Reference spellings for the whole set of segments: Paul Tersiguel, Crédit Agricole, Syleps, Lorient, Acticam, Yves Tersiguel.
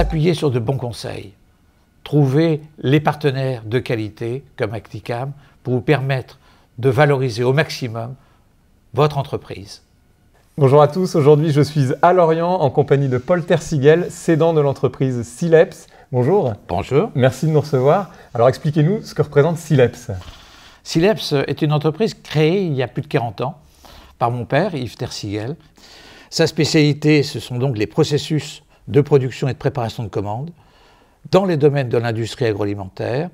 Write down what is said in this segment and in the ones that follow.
s'appuyer sur de bons conseils. Trouver les partenaires de qualité comme Acticam pour vous permettre de valoriser au maximum votre entreprise. Bonjour à tous, aujourd'hui je suis à Lorient en compagnie de Paul Tersiguel, cédant de l'entreprise Syleps. Bonjour. Bonjour. Merci de nous recevoir. Alors expliquez-nous ce que représente Syleps. Syleps est une entreprise créée il y a plus de 40 ans par mon père, Yves Tersiguel. Sa spécialité, ce sont donc les processus de production et de préparation de commandes dans les domaines de l'industrie agroalimentaire,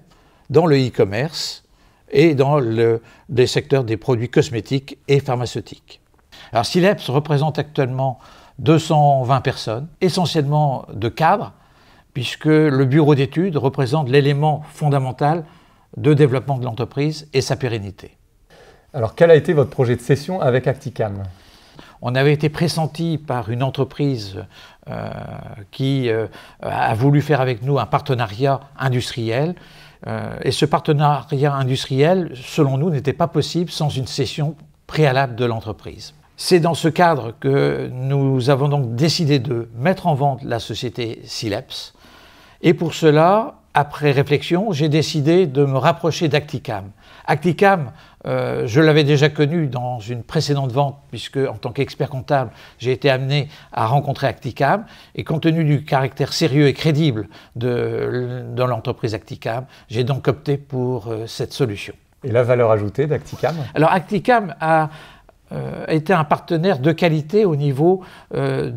dans le e-commerce et dans les secteurs des produits cosmétiques et pharmaceutiques. Alors Syleps représente actuellement 220 personnes, essentiellement de cadres, puisque le bureau d'études représente l'élément fondamental de développement de l'entreprise et sa pérennité. Alors quel a été votre projet de cession avec Acticam ? On avait été pressenti par une entreprise qui a voulu faire avec nous un partenariat industriel. Et ce partenariat industriel, selon nous, n'était pas possible sans une cession préalable de l'entreprise. C'est dans ce cadre que nous avons donc décidé de mettre en vente la société Syleps. Et pour cela, après réflexion, j'ai décidé de me rapprocher d'Acticam. Acticam, je l'avais déjà connu dans une précédente vente, puisque en tant qu'expert comptable, j'ai été amené à rencontrer Acticam. Et compte tenu du caractère sérieux et crédible de l'entreprise Acticam, j'ai donc opté pour cette solution. Et la valeur ajoutée d'Acticam? Alors Acticam a était un partenaire de qualité au niveau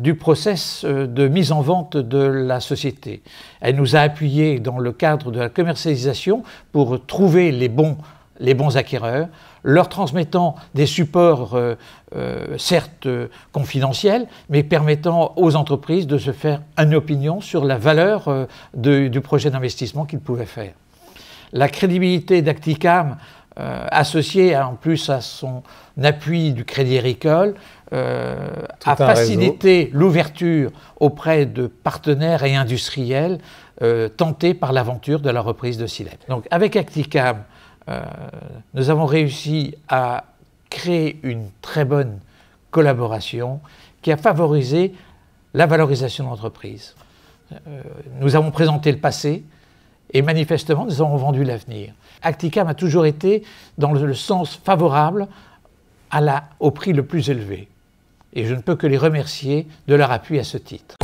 du process de mise en vente de la société. Elle nous a appuyés dans le cadre de la commercialisation pour trouver les bons acquéreurs, leur transmettant des supports certes confidentiels, mais permettant aux entreprises de se faire une opinion sur la valeur du projet d'investissement qu'ils pouvaient faire. La crédibilité d'Acticam, associé en plus à son appui du Crédit Agricole, a facilité l'ouverture auprès de partenaires et industriels tentés par l'aventure de la reprise de Syleps. Donc avec Acticam, nous avons réussi à créer une très bonne collaboration qui a favorisé la valorisation de l'entreprise. Nous avons présenté le passé, et manifestement, nous avons vendu l'avenir. Acticam a toujours été dans le sens favorable au prix le plus élevé. Et je ne peux que les remercier de leur appui à ce titre.